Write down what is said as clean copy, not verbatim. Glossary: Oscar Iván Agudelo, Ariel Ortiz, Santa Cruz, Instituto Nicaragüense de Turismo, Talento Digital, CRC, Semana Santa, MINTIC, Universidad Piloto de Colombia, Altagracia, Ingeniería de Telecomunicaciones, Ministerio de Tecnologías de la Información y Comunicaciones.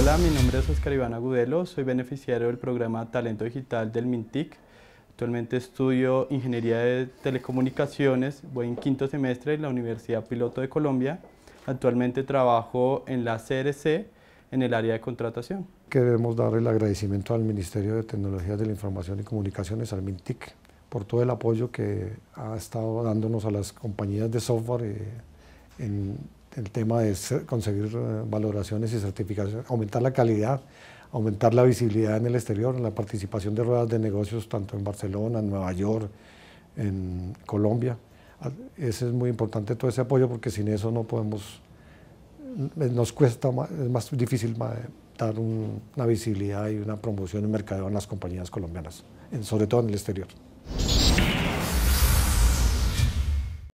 Hola, mi nombre es Oscar Iván Agudelo, soy beneficiario del programa Talento Digital del MINTIC. Actualmente estudio Ingeniería de Telecomunicaciones, voy en quinto semestre en la Universidad Piloto de Colombia. Actualmente trabajo en la CRC, en el área de contratación. Queremos dar el agradecimiento al Ministerio de Tecnologías de la Información y Comunicaciones, al MINTIC, por todo el apoyo que ha estado dándonos a las compañías de software en el tema de conseguir valoraciones y certificaciones, aumentar la calidad, aumentar la visibilidad en el exterior, en la participación de ruedas de negocios tanto en Barcelona, en Nueva York, en Colombia. Eso es muy importante, todo ese apoyo, porque sin eso no podemos, nos cuesta más, es más difícil dar una visibilidad y una promoción en mercadeo en las compañías colombianas, sobre todo en el exterior.